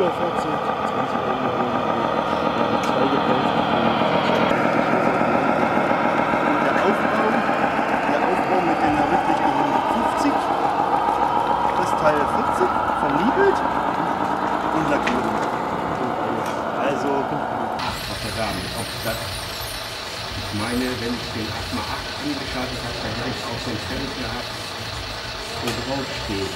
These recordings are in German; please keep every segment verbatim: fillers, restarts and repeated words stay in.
Ich meine, wenn ich den acht mal acht angeschaltet habe, dann hätte ich auch so ein Feld gehabt, wo drauf steht.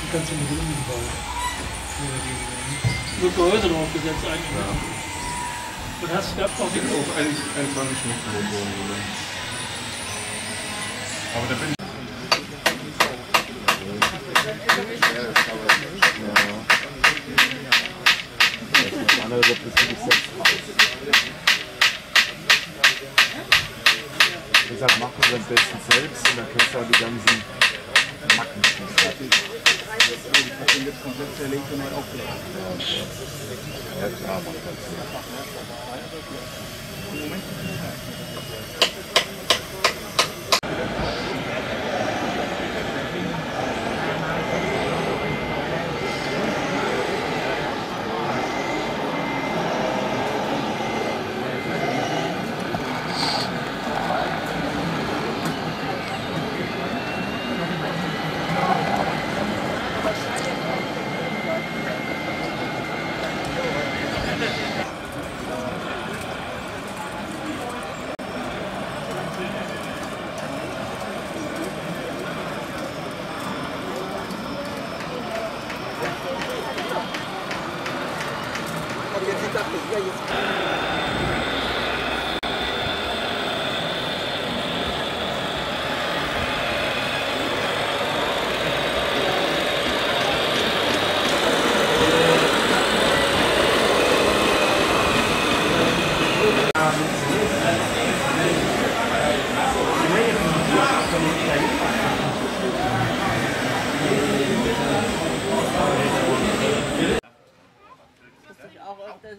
Die kannst du mit Runden bauen. Nur Gehäuse draufgesetzt eigentlich. Ja. Du hast gehabt noch nicht auf einundzwanzig Mikrofonen, oder? Aber da bin ich. Wie gesagt, machen wir am besten selbst und dann kannst du auch die ganzen Macken ja, klar, man kann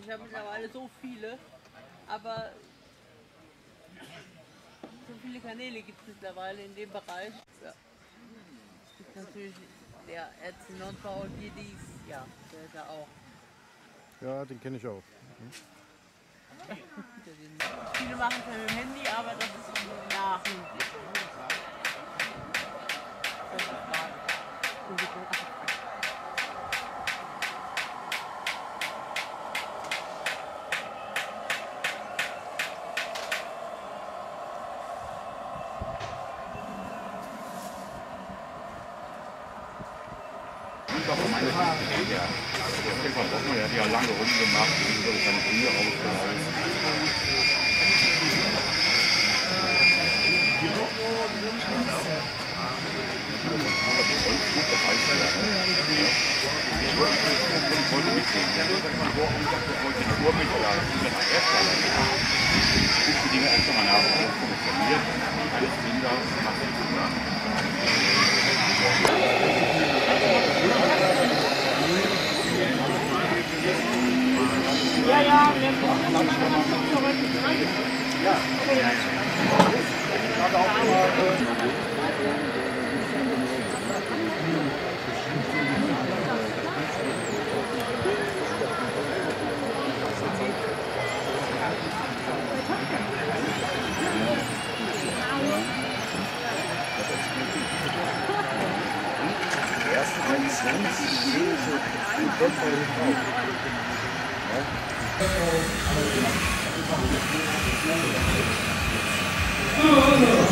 Ich habe mittlerweile so viele, aber so viele Kanäle gibt es mittlerweile in dem Bereich. Ja. Es gibt natürlich der Erzinonbau und hier dies, ja, der ist ja auch. Ja, den kenne ich auch. Mhm. Viele machen es ja mit dem Handy, aber das ist nach. Er hat ja lange Runden gemacht, und so seine Knie rausgehalten. Ich wollte mitnehmen, der wollte man vor und sagt, ich wollte nur mitladen. Ich bin erst die Dinge einfach mal nach, funktioniert, alles Kinder, macht ja, ja, wir haben noch zurück. Ja, ich habe auch die erste Kondition. Oh, no.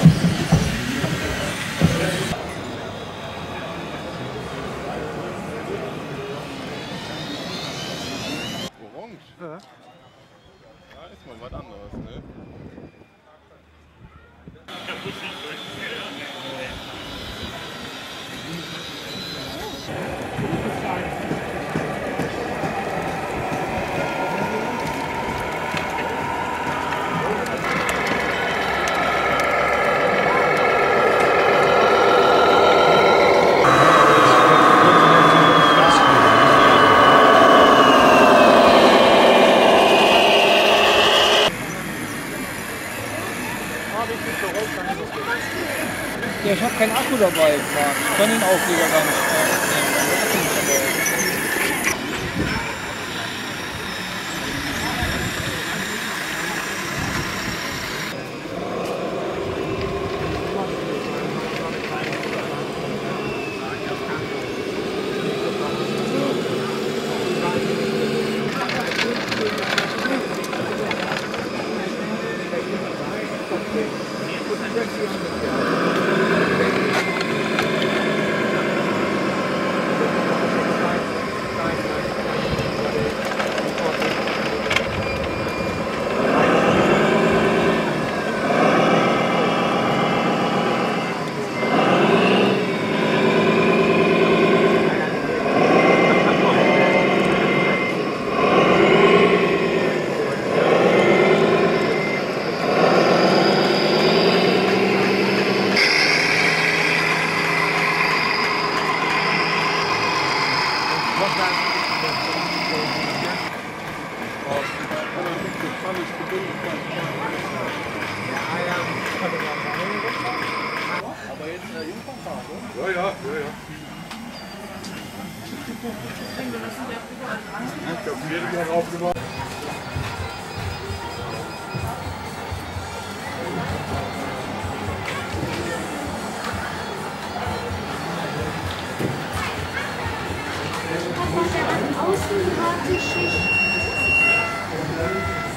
dabei, Marc. Ich kann den Aufleger gar nicht Außenbratenschicht.